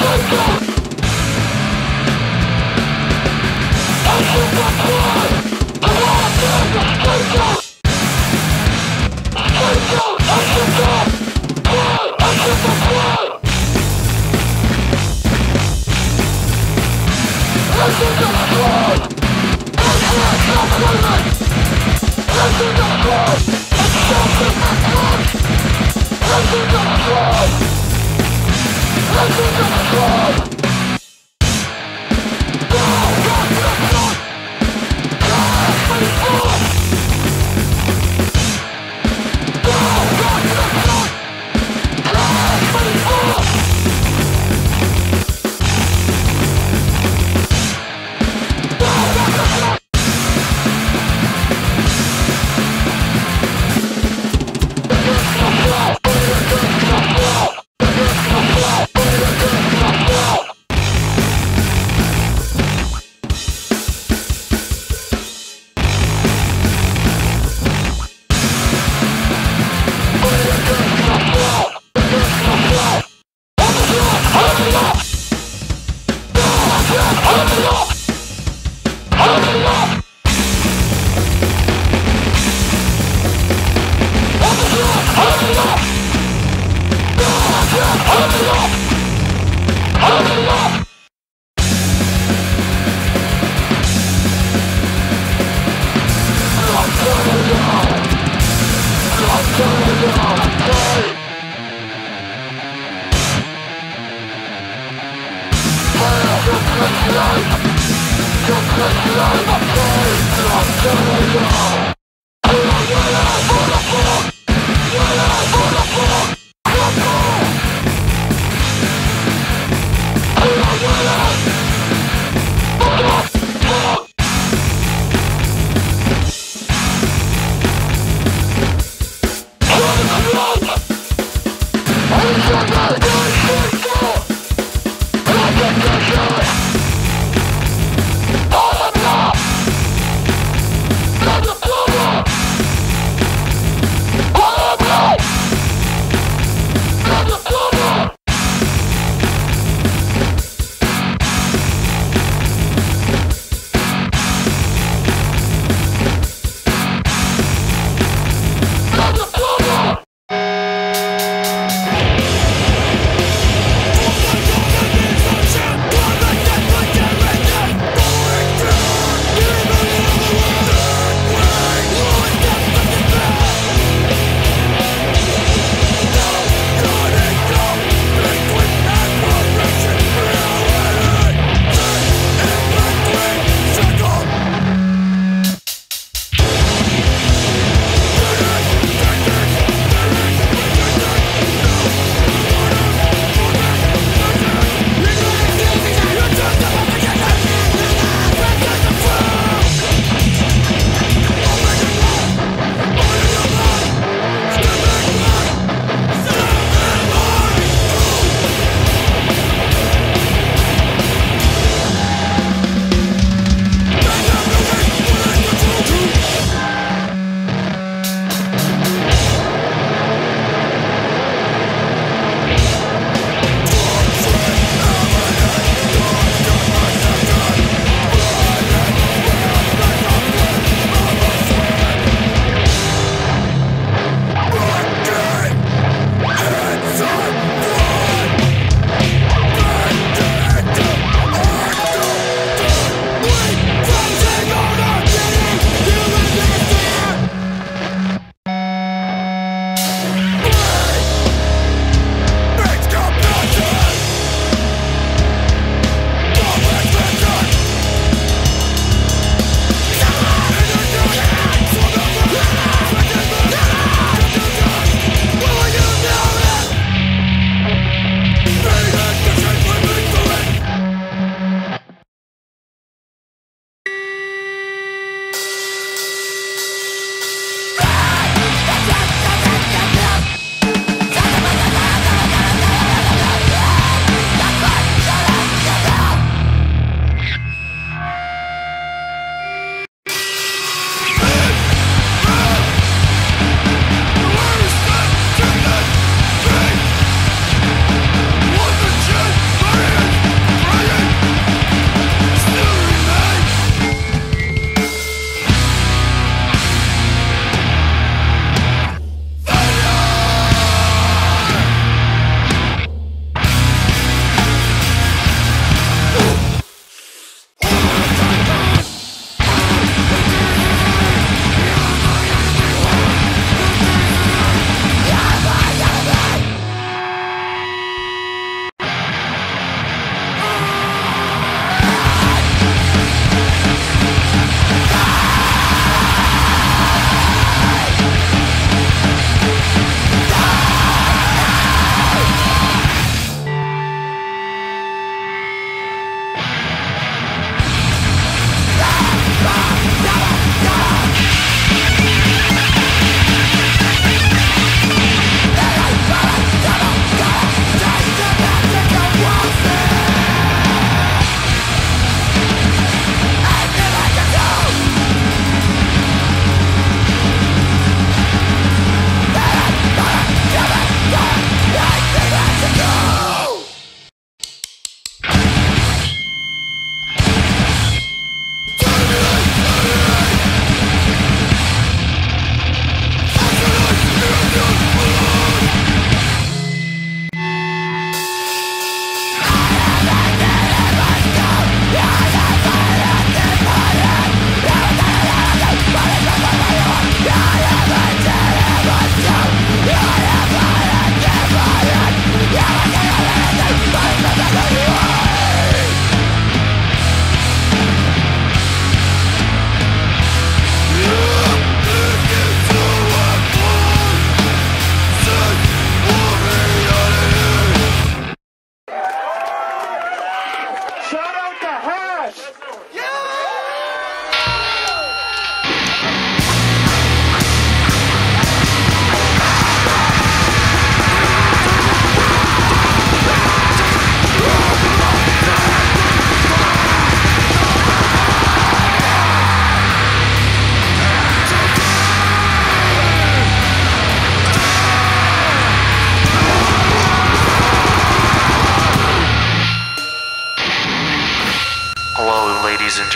I'm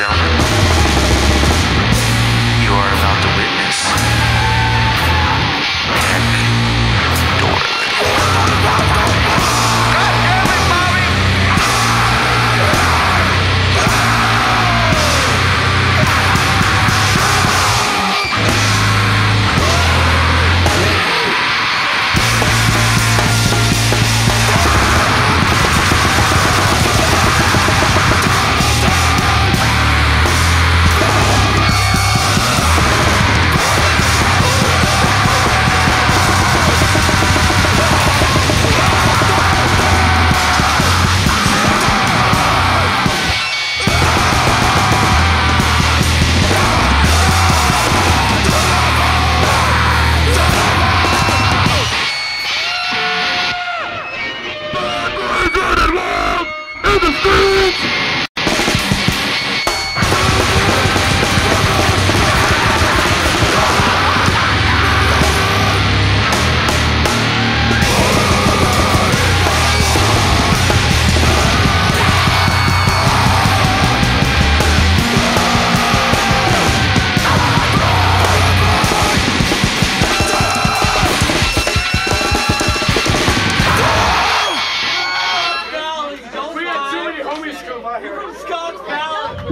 gentlemen, you are about to witness Mac Dorland. God damn it, Bobby!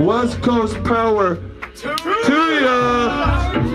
West Coast Power to ya!